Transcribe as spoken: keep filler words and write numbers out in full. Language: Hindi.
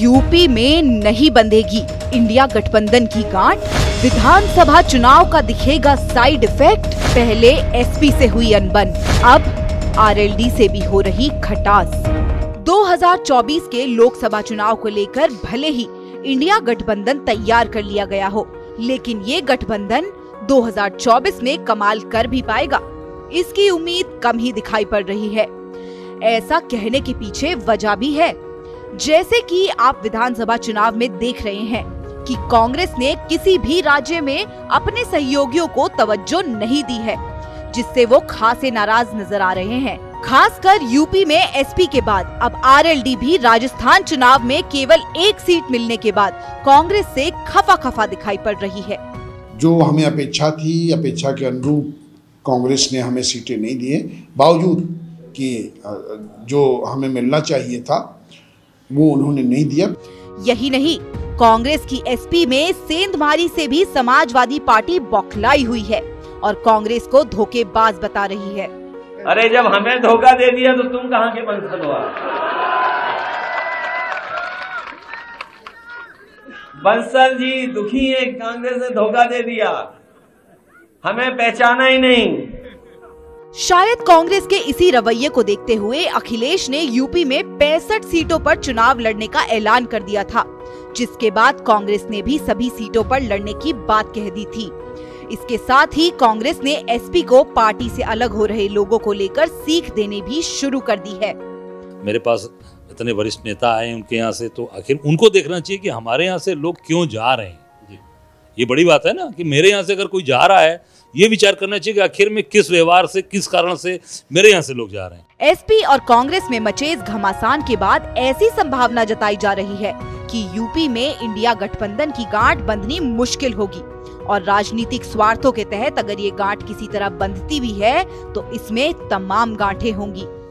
यूपी में नहीं बंधेगी इंडिया गठबंधन की गांठ, विधानसभा चुनाव का दिखेगा साइड इफेक्ट। पहले एसपी से हुई अनबन, अब आरजेडी से भी हो रही खटास। दो हज़ार चौबीस के लोकसभा चुनाव को लेकर भले ही इंडिया गठबंधन तैयार कर लिया गया हो, लेकिन ये गठबंधन दो हज़ार चौबीस में कमाल कर भी पाएगा, इसकी उम्मीद कम ही दिखाई पड़ रही है। ऐसा कहने के पीछे वजह भी है। जैसे कि आप विधानसभा चुनाव में देख रहे हैं कि कांग्रेस ने किसी भी राज्य में अपने सहयोगियों को तवज्जो नहीं दी है, जिससे वो खासे नाराज नजर आ रहे हैं। खासकर यूपी में एसपी के बाद अब आरजेडी भी राजस्थान चुनाव में केवल एक सीट मिलने के बाद कांग्रेस से खफा खफा दिखाई पड़ रही है। जो हमें अपेक्षा थी, अपेक्षा के अनुरूप कांग्रेस ने हमें सीटें नहीं दिए, बावजूद कि जो हमें मिलना चाहिए था वो उन्होंने नहीं दिया। यही नहीं, कांग्रेस की एसपी में सेंधमारी से भी समाजवादी पार्टी बौखलाई हुई है और कांग्रेस को धोखेबाज बता रही है। अरे जब हमें धोखा दे दिया तो तुम कहाँ के बंसल हो? बंसल जी दुखी है, कांग्रेस ने धोखा दे दिया, हमें पहचाना ही नहीं। शायद कांग्रेस के इसी रवैये को देखते हुए अखिलेश ने यूपी में पैंसठ सीटों पर चुनाव लड़ने का ऐलान कर दिया था, जिसके बाद कांग्रेस ने भी सभी सीटों पर लड़ने की बात कह दी थी। इसके साथ ही कांग्रेस ने एसपी को पार्टी से अलग हो रहे लोगों को लेकर सीख देने भी शुरू कर दी है। मेरे पास इतने वरिष्ठ नेता आए उनके यहाँ से, तो आखिर उनको देखना चाहिए कि हमारे यहाँ से लोग क्यों जा रहे हैं। ये बड़ी बात है ना कि मेरे यहाँ से अगर कोई जा रहा है, ये विचार करना चाहिए कि आखिर में किस व्यवहार से, किस कारण से मेरे यहाँ से लोग जा रहे हैं। एसपी और कांग्रेस में मचे इस घमासान के बाद ऐसी संभावना जताई जा रही है कि यूपी में इंडिया गठबंधन की गांठ बंधनी मुश्किल होगी और राजनीतिक स्वार्थों के तहत अगर ये गांठ किसी तरह बंधती भी है तो इसमें तमाम गांठें होंगी।